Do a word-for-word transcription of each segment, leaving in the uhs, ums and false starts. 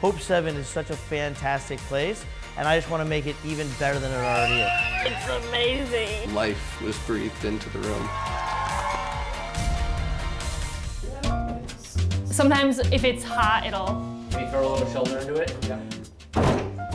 Hope seven is such a fantastic place, and I just want to make it even better than it already is. It's amazing. Life was breathed into the room. Sometimes if it's hot, it'll... Can you throw a little shoulder into it? Yeah.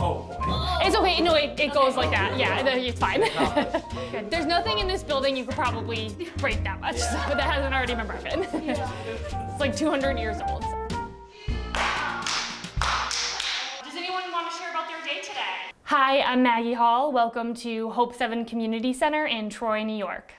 Oh. It's okay, no, it, it goes like that. Yeah, it's fine. There's nothing in this building you could probably break that much, so that hasn't already been broken. It's like two hundred years old. Hi, I'm Maggie Hall. Welcome to Hope seven Community Center in Troy, New York.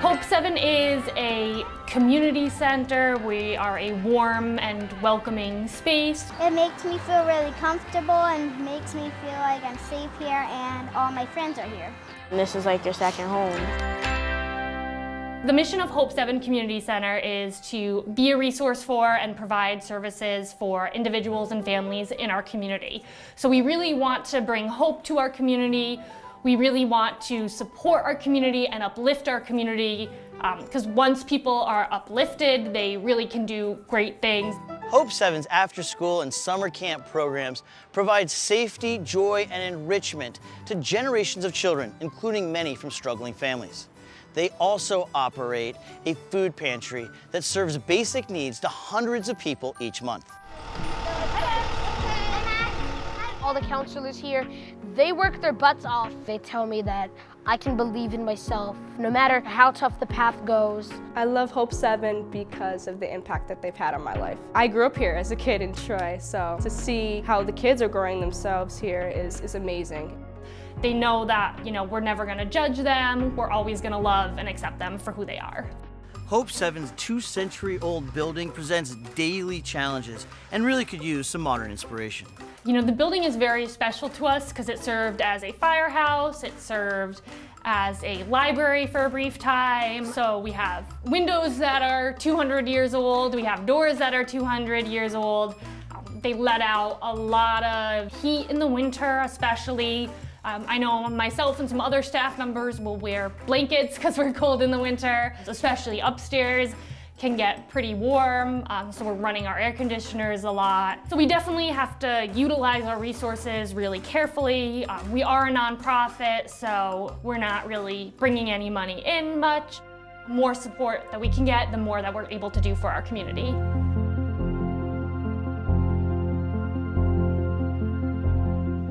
Hope seven is a community center. We are a warm and welcoming space. It makes me feel really comfortable and makes me feel like I'm safe here and all my friends are here. And this is like your second home. The mission of Hope seven Community Center is to be a resource for and provide services for individuals and families in our community. So we really want to bring hope to our community. We really want to support our community and uplift our community, because um, once people are uplifted, they really can do great things. Hope seven's after-school and summer camp programs provide safety, joy, and enrichment to generations of children, including many from struggling families. They also operate a food pantry that serves basic needs to hundreds of people each month. All the counselors here, they work their butts off. They tell me that I can believe in myself, no matter how tough the path goes. I love Hope seven because of the impact that they've had on my life. I grew up here as a kid in Troy, so to see how the kids are growing themselves here is, is amazing. They know that, you know, we're never going to judge them. We're always going to love and accept them for who they are. Hope seven's two-century-old building presents daily challenges and really could use some modern inspiration. You know, the building is very special to us because it served as a firehouse. It served as a library for a brief time. So we have windows that are two hundred years old. We have doors that are two hundred years old. Um, they let out a lot of heat in the winter, especially. Um, I know myself and some other staff members will wear blankets because we're cold in the winter, especially upstairs can get pretty warm, um, so we're running our air conditioners a lot. So we definitely have to utilize our resources really carefully. Um, we are a nonprofit, so we're not really bringing any money in much. The more support that we can get, the more that we're able to do for our community.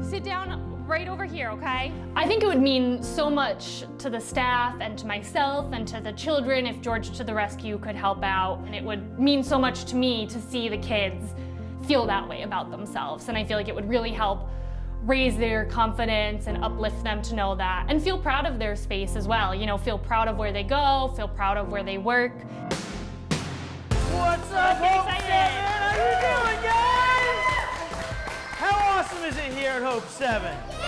Sit down. Right over here, okay? I think it would mean so much to the staff and to myself and to the children if George to the Rescue could help out. And it would mean so much to me to see the kids feel that way about themselves. And I feel like it would really help raise their confidence and uplift them to know that and feel proud of their space as well. You know, feel proud of where they go, feel proud of where they work. What's up, Hope seven? How you doing, guys? How awesome is it here at Hope seven? Yeah!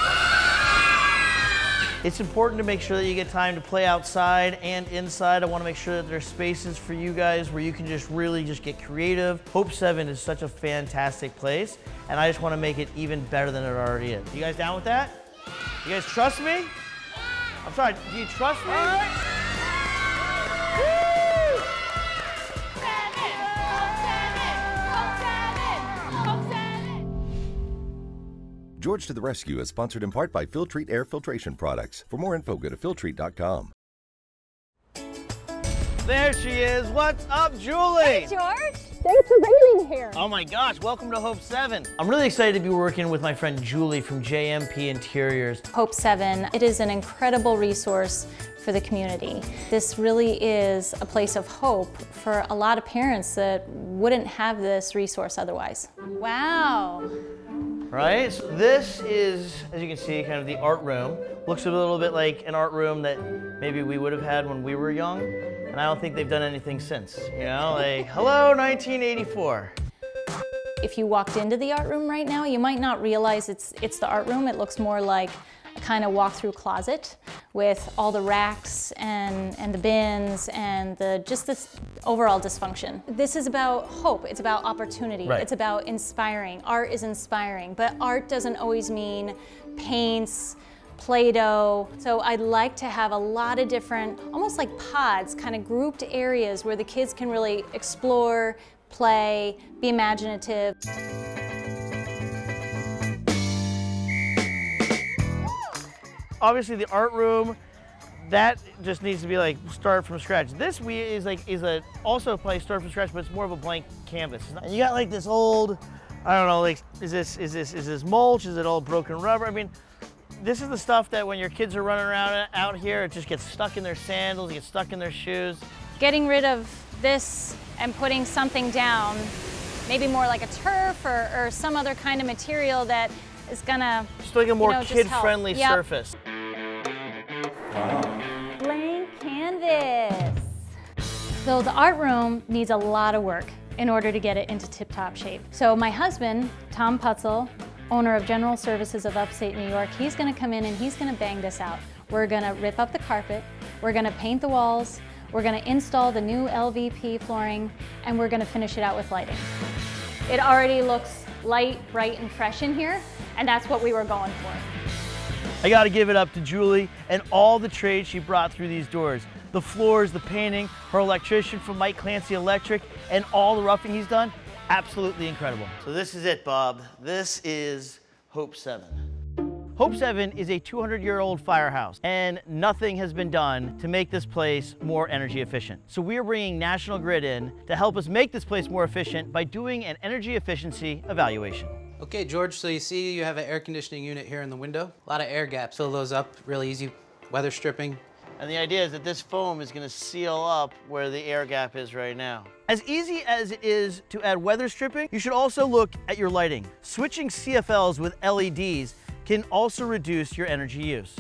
It's important to make sure that you get time to play outside and inside. I want to make sure that there's spaces for you guys where you can just really just get creative. Hope seven is such a fantastic place, and I just want to make it even better than it already is. You guys down with that? Yeah. You guys trust me? Yeah. I'm sorry, do you trust me? All right. George to the Rescue is sponsored in part by Filtrete Air Filtration Products. For more info, go to filtrete dot com. There she is. What's up, Julie? Hey, George. Thanks for being here. Oh, my gosh. Welcome to Hope seven. I'm really excited to be working with my friend Julie from J M P Interiors. Hope seven, it is an incredible resource for the community. This really is a place of hope for a lot of parents that wouldn't have this resource otherwise. Wow. Right? So this is, as you can see, kind of the art room. Looks a little bit like an art room that maybe we would have had when we were young, and I don't think they've done anything since. You know, like, hello, nineteen eighty-four. If you walked into the art room right now, you might not realize it's, it's the art room. It looks more like a kind of walk-through closet with all the racks and, and the bins and the, just this overall dysfunction. This is about hope, it's about opportunity, right. It's about inspiring. Art is inspiring, but art doesn't always mean paints, Play-Doh. So I'd like to have a lot of different, almost like pods, kind of grouped areas where the kids can really explore, play, be imaginative. Obviously the art room, that just needs to be like start from scratch. This we is like is a also a place start from scratch, but it's more of a blank canvas. And you got like this old, I don't know, like is this is this is this mulch? Is it all broken rubber? I mean, this is the stuff that when your kids are running around out here, it just gets stuck in their sandals, it gets stuck in their shoes. Getting rid of this and putting something down, maybe more like a turf or, or some other kind of material that is gonna just like a more you know, kid-friendly yep. surface. Wow. Canvas. So the art room needs a lot of work in order to get it into tip-top shape. So my husband, Tom Putzel, owner of General Services of Upstate New York, he's gonna come in and he's gonna bang this out. We're gonna rip up the carpet, we're gonna paint the walls, we're gonna install the new L V P flooring, and we're gonna finish it out with lighting. It already looks light, bright, and fresh in here, and that's what we were going for. I gotta give it up to Julie and all the trades she brought through these doors. The floors, the painting, her electrician from Mike Clancy Electric, and all the roughing he's done, absolutely incredible. So this is it, Bob. This is Hope seven. Hope seven is a two hundred year old firehouse, and nothing has been done to make this place more energy efficient. So we're bringing National Grid in to help us make this place more efficient by doing an energy efficiency evaluation. Okay, George, so you see you have an air conditioning unit here in the window. A lot of air gaps, fill those up, really easy weather stripping. And the idea is that this foam is gonna seal up where the air gap is right now. As easy as it is to add weather stripping, you should also look at your lighting. Switching C F Ls with L E Ds can also reduce your energy use.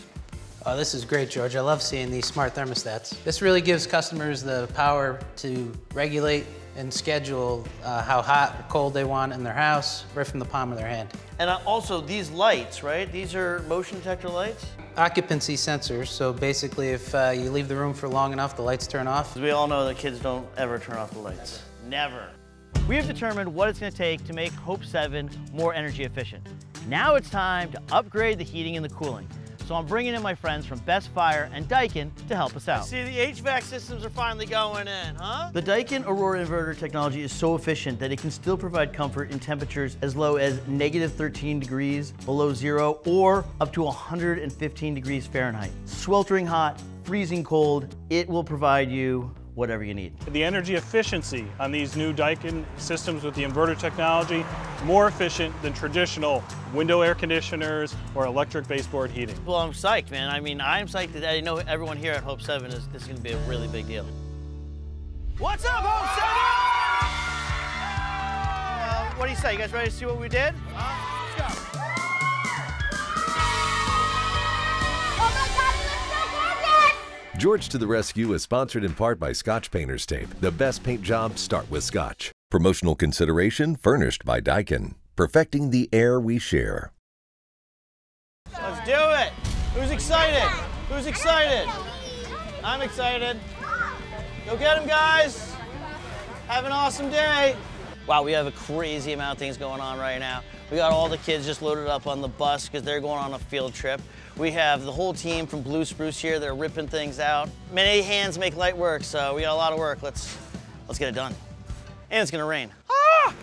Oh, this is great, George. I love seeing these smart thermostats. This really gives customers the power to regulate and schedule uh, how hot or cold they want in their house, right from the palm of their hand. And also these lights, right? These are motion detector lights? Occupancy sensors, so basically if uh, you leave the room for long enough, the lights turn off. We all know that kids don't ever turn off the lights. Never. Never. We have determined what it's gonna take to make Hope seven more energy efficient. Now it's time to upgrade the heating and the cooling. So I'm bringing in my friends from Best Fire and Daikin to help us out. I see, the H V A C systems are finally going in, huh? The Daikin Aurora Inverter technology is so efficient that it can still provide comfort in temperatures as low as negative thirteen degrees below zero or up to one hundred fifteen degrees Fahrenheit. Sweltering hot, freezing cold, it will provide you whatever you need. The energy efficiency on these new Daikin systems with the inverter technology, more efficient than traditional window air conditioners or electric baseboard heating. Well, I'm psyched, man. I mean, I'm psyched that I know everyone here at Hope seven is, this is gonna be a really big deal. What's up, Hope seven? Uh, what do you say? You guys ready to see what we did? Uh, let's go. George to the Rescue is sponsored in part by Scotch Painter's Tape. The best paint jobs start with Scotch. Promotional consideration furnished by Daikin. Perfecting the air we share. Let's do it! Who's excited? Who's excited? I'm excited. Go get them, guys! Have an awesome day! Wow, we have a crazy amount of things going on right now. We got all the kids just loaded up on the bus because they're going on a field trip. We have the whole team from Blue Spruce here. They're ripping things out. Many hands make light work, so we got a lot of work. Let's, let's get it done. And it's gonna rain. Ah!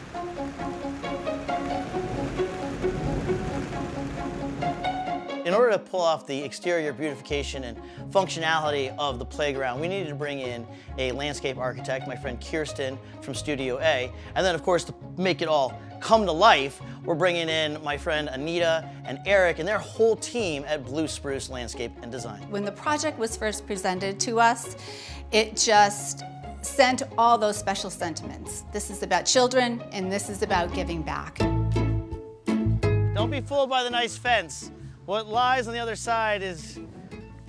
In order to pull off the exterior beautification and functionality of the playground, we needed to bring in a landscape architect, my friend Kirsten from Studio A. And then, of course, to make it all come to life, we're bringing in my friend Anita and Eric and their whole team at Blue Spruce Landscape and Design. When the project was first presented to us, it just sent all those special sentiments. This is about children, and this is about giving back. Don't be fooled by the nice fence. What lies on the other side is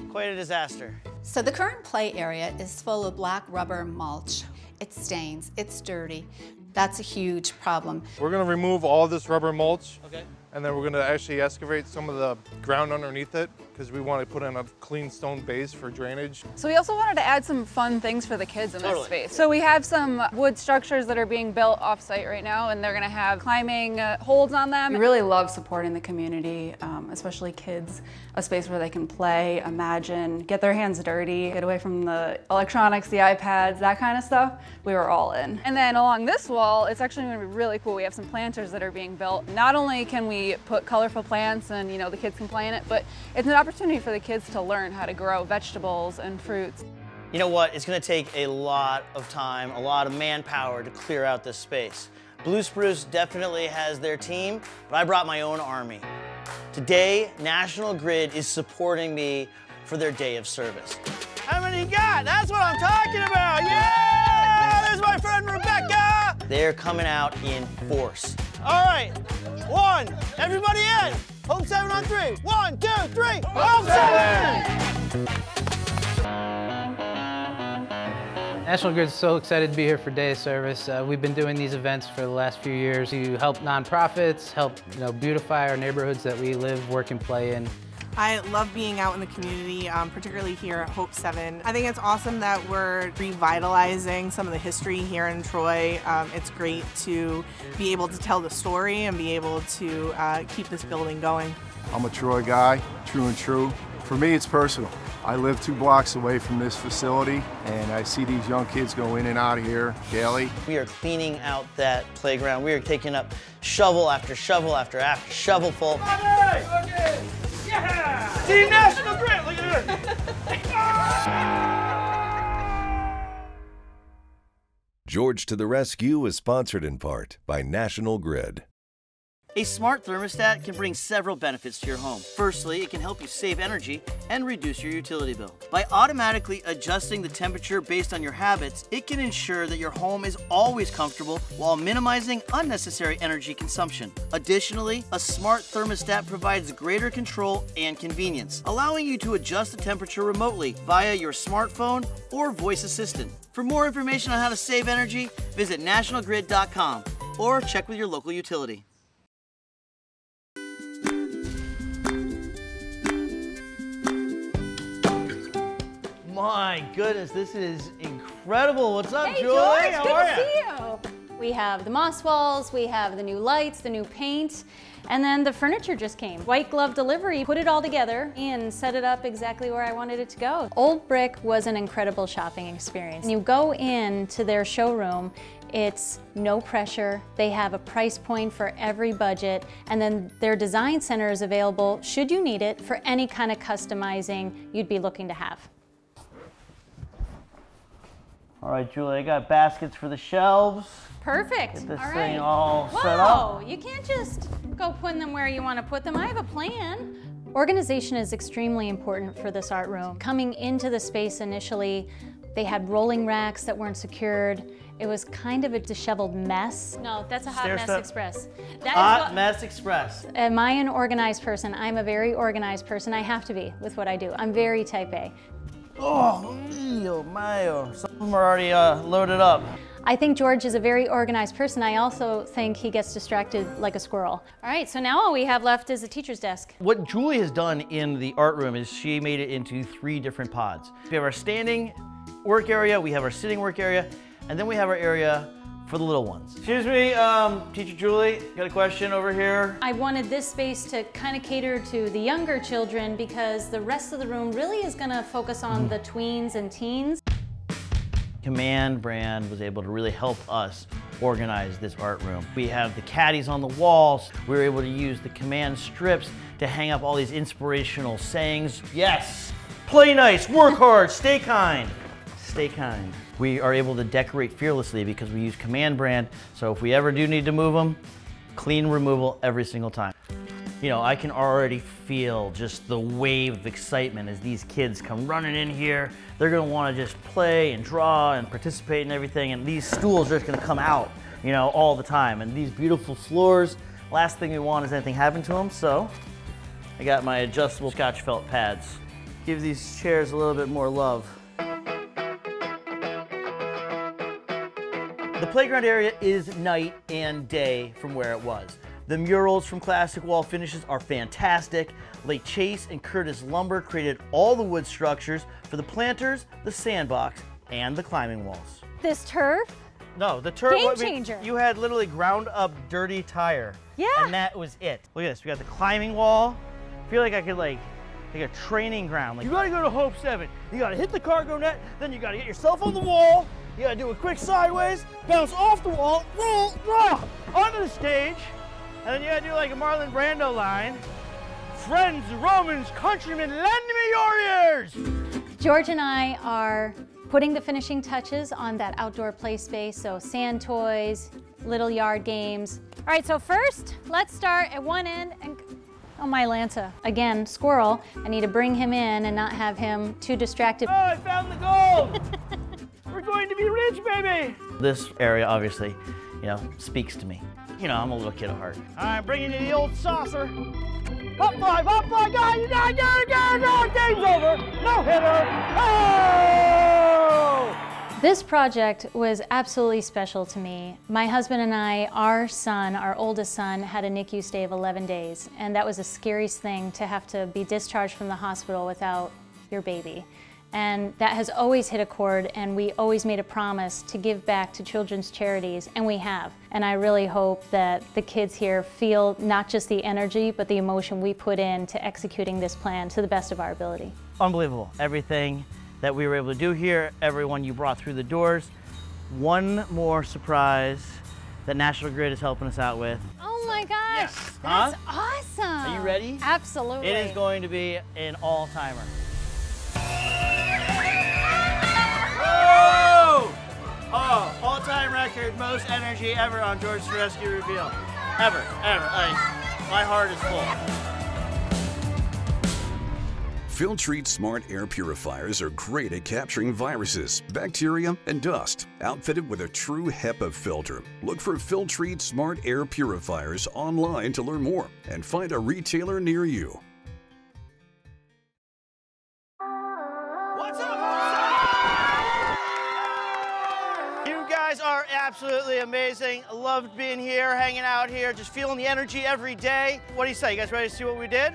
quite a disaster. So the current play area is full of black rubber mulch. It stains, it's dirty. That's a huge problem. We're gonna remove all this rubber mulch, okay, and then we're gonna actually excavate some of the ground underneath it, because we want to put in a clean stone base for drainage. So we also wanted to add some fun things for the kids in totally. This space. So we have some wood structures that are being built off-site right now, and they're going to have climbing uh, holds on them. We really love supporting the community, um, especially kids, a space where they can play, imagine, get their hands dirty, get away from the electronics, the iPads, that kind of stuff. We were all in. And then along this wall, it's actually going to be really cool. We have some planters that are being built. Not only can we put colorful plants and, you know, the kids can play in it, but it's an opportunity for the kids to learn how to grow vegetables and fruits. You know what, it's gonna take a lot of time, a lot of manpower to clear out this space. Blue Spruce definitely has their team, but I brought my own army. Today, National Grid is supporting me for their day of service. How many you got? That's what I'm talking about, yeah! There's my friend Rebecca! They're coming out in force. All right, one, everybody in! Hope seven on three. One, two, three. Hope seven! National Grid's so excited to be here for Day of Service. Uh, we've been doing these events for the last few years to help nonprofits, help you know beautify our neighborhoods that we live, work, and play in. I love being out in the community, um, particularly here at Hope seven. I think it's awesome that we're revitalizing some of the history here in Troy. Um, it's great to be able to tell the story and be able to uh, keep this building going. I'm a Troy guy, true and true. For me, it's personal. I live two blocks away from this facility, and I see these young kids go in and out of here daily. We are cleaning out that playground. We are taking up shovel after shovel after after shovelful. Okay. Yeah! Team National Grid, look at her! George to the Rescue is sponsored in part by National Grid. A smart thermostat can bring several benefits to your home. Firstly, it can help you save energy and reduce your utility bill. By automatically adjusting the temperature based on your habits, it can ensure that your home is always comfortable while minimizing unnecessary energy consumption. Additionally, a smart thermostat provides greater control and convenience, allowing you to adjust the temperature remotely via your smartphone or voice assistant. For more information on how to save energy, visit national grid dot com or check with your local utility. My goodness, this is incredible. What's up, hey, Julie? George, how good are to you? See you. We have the moss walls, we have the new lights, the new paint, and then the furniture just came. White glove delivery, put it all together and set it up exactly where I wanted it to go. Old Brick was an incredible shopping experience. You go into their showroom, it's no pressure. They have a price point for every budget, and then their design center is available, should you need it, for any kind of customizing you'd be looking to have. All right, Julie, I got baskets for the shelves. Perfect. Get this all thing right. all Whoa, set up. You can't just go putting them where you want to put them. I have a plan. Organization is extremely important for this art room. Coming into the space initially, they had rolling racks that weren't secured. It was kind of a disheveled mess. No, that's a hot Stair mess step. express. That hot is what, mess express. Am I an organized person? I'm a very organized person. I have to be with what I do. I'm very type A. Oh, mio, mio. Some of them are already uh, loaded up. I think George is a very organized person. I also think he gets distracted like a squirrel. All right, so now all we have left is a teacher's desk. What Julie has done in the art room is she made it into three different pods. We have our standing work area, we have our sitting work area, and then we have our area for the little ones. Excuse me, um, Teacher Julie, got a question over here. I wanted this space to kind of cater to the younger children because the rest of the room really is gonna focus on mm-hmm. the tweens and teens. Command brand was able to really help us organize this art room. We have the caddies on the walls. We were able to use the Command strips to hang up all these inspirational sayings. Yes, play nice, work hard, stay kind. Stay kind. We are able to decorate fearlessly because we use Command brand, so if we ever do need to move them, clean removal every single time. You know, I can already feel just the wave of excitement as these kids come running in here. They're gonna wanna just play and draw and participate in everything, and these stools are just gonna come out, you know, all the time. And these beautiful floors, last thing we want is anything happen to them, so I got my adjustable Scotch felt pads. Give these chairs a little bit more love. The playground area is night and day from where it was. The murals from Classic Wall Finishes are fantastic. Lake Chase and Curtis Lumber created all the wood structures for the planters, the sandbox, and the climbing walls. This turf? No, the turf. Game changer. I mean, you had literally ground up dirty tire. Yeah. And that was it. Look at this. We got the climbing wall. I feel like I could like like a training ground. Like, you gotta go to Hope seven. You gotta hit the cargo net, then you gotta get yourself on the wall. You gotta do a quick sideways, bounce off the wall, roll, roll, onto the stage. And then you gotta do like a Marlon Brando line. Friends, Romans, countrymen, lend me your ears! George and I are putting the finishing touches on that outdoor play space, so sand toys, little yard games. All right, so first, let's start at one end and, oh my Lanta. Again, squirrel. I need to bring him in and not have him too distracted. Oh, I found the gold! We're going to be rich, baby! This area obviously, you know, speaks to me. You know, I'm a little kid at heart. I'm bringing you the old saucer. Up five, up five, guy, you got it, got it, got it, game's over, no hitter, oh! This project was absolutely special to me. My husband and I, our son, our oldest son, had a NICU stay of eleven days, and that was the scariest thing, to have to be discharged from the hospital without your baby. And that has always hit a chord, and we always made a promise to give back to children's charities, and we have. And I really hope that the kids here feel not just the energy, but the emotion we put into executing this plan to the best of our ability. Unbelievable. Everything that we were able to do here, everyone you brought through the doors. One more surprise that National Grid is helping us out with. Oh my gosh, yes. That's huh? awesome. Are you ready? Absolutely. It is going to be an all-timer. Oh, all-time record, most energy ever on George to the Rescue reveal. Ever, ever. Like, my heart is full. Filtrete smart air purifiers are great at capturing viruses, bacteria, and dust. Outfitted with a true HEPA filter. Look for Filtrete smart air purifiers online to learn more and find a retailer near you. Absolutely amazing. Loved being here, hanging out here, just feeling the energy every day. What do you say? You guys ready to see what we did?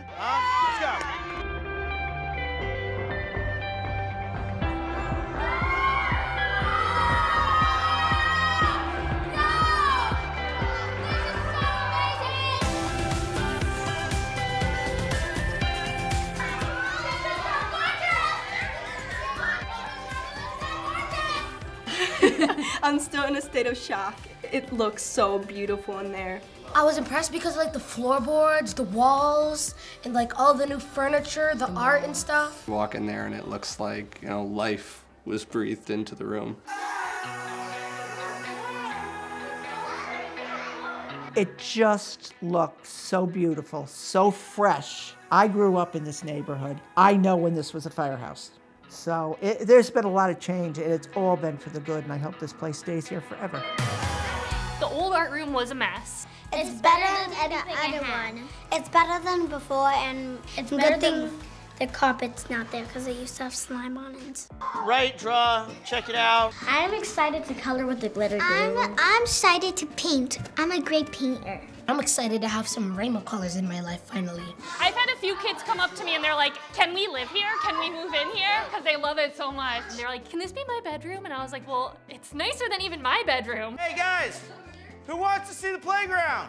I'm still in a state of shock. It looks so beautiful in there. I was impressed because like the floorboards, the walls, and like all the new furniture, the art and stuff. Walk in there and it looks like, you know, life was breathed into the room. It just looked so beautiful, so fresh. I grew up in this neighborhood. I know when this was a firehouse. So it, there's been a lot of change, and it's all been for the good, and I hope this place stays here forever. The old art room was a mess. It's, it's better, better than, than the other one. It's better than before, and it's good thing the carpet's not there because it used to have slime on it. Right, draw, check it out. I'm excited to color with the glitter glue. I'm, I'm excited to paint. I'm a great painter. I'm excited to have some rainbow colors in my life, finally. I've had a few kids come up to me and they're like, can we live here? Can we move in here? Because they love it so much. And they're like, can this be my bedroom? And I was like, well, it's nicer than even my bedroom. Hey guys, who wants to see the playground?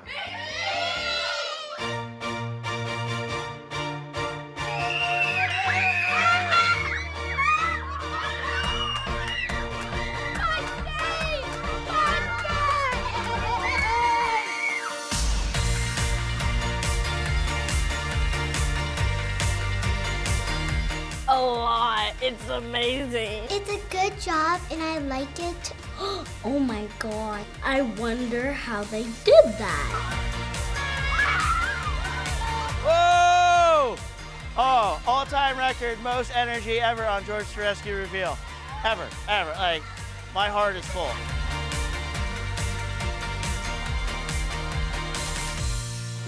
A lot. It's amazing. It's a good job and I like it. Oh my God. I wonder how they did that. Whoa! Oh, all-time record, most energy ever on George to the Rescue reveal. Ever, ever. Like, my heart is full.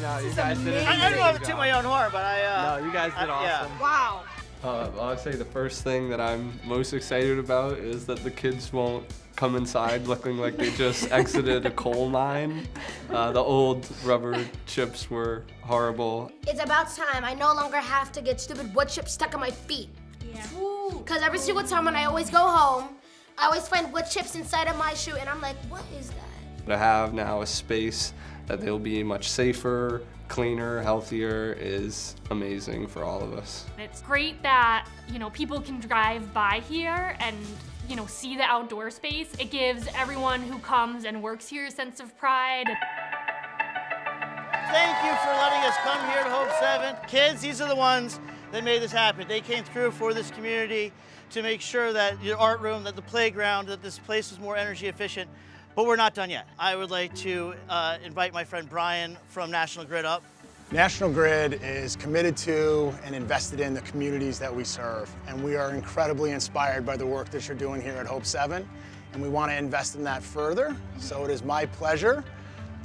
No, you guys did it. I, I don't have to toot my own horn, but I, uh... No, you guys did I, awesome. Yeah. Wow. Uh, I'd say the first thing that I'm most excited about is that the kids won't come inside looking like they just exited a coal mine. Uh, the old rubber chips were horrible. It's about time. I no longer have to get stupid wood chips stuck on my feet. Yeah. Because every single time when I always go home, I always find wood chips inside of my shoe, and I'm like, what is that? To have now a space that they'll be much safer, cleaner, healthier is amazing for all of us. It's great that, you know, people can drive by here and, you know, see the outdoor space. It gives everyone who comes and works here a sense of pride. Thank you for letting us come here to Hope seven. Kids, these are the ones that made this happen. They came through for this community to make sure that your art room, that the playground, that this place was more energy efficient. But we're not done yet. I would like to uh, invite my friend Brian from National Grid up. National Grid is committed to and invested in the communities that we serve. And we are incredibly inspired by the work that you're doing here at Hope seven. And we want to invest in that further. So it is my pleasure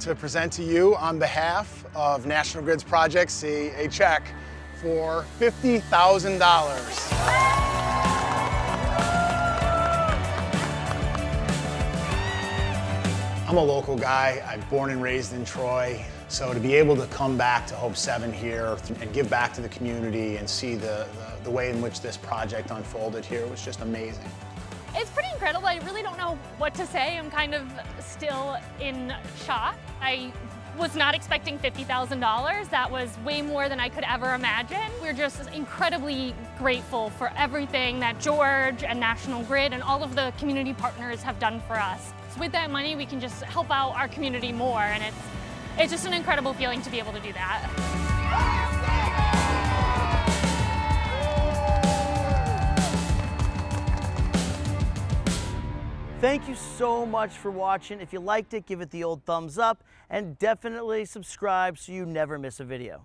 to present to you on behalf of National Grid's Project C a check for fifty thousand dollars. I'm a local guy. I'm born and raised in Troy. So to be able to come back to Hope seven here and give back to the community and see the, the, the way in which this project unfolded here was just amazing. It's pretty incredible. I really don't know what to say. I'm kind of still in shock. I was not expecting fifty thousand dollars. That was way more than I could ever imagine. We're just incredibly grateful for everything that George and National Grid and all of the community partners have done for us. With that money, we can just help out our community more, and it's it's just an incredible feeling to be able to do that. Thank you so much for watching. If you liked it, give it the old thumbs up, and definitely subscribe so you never miss a video.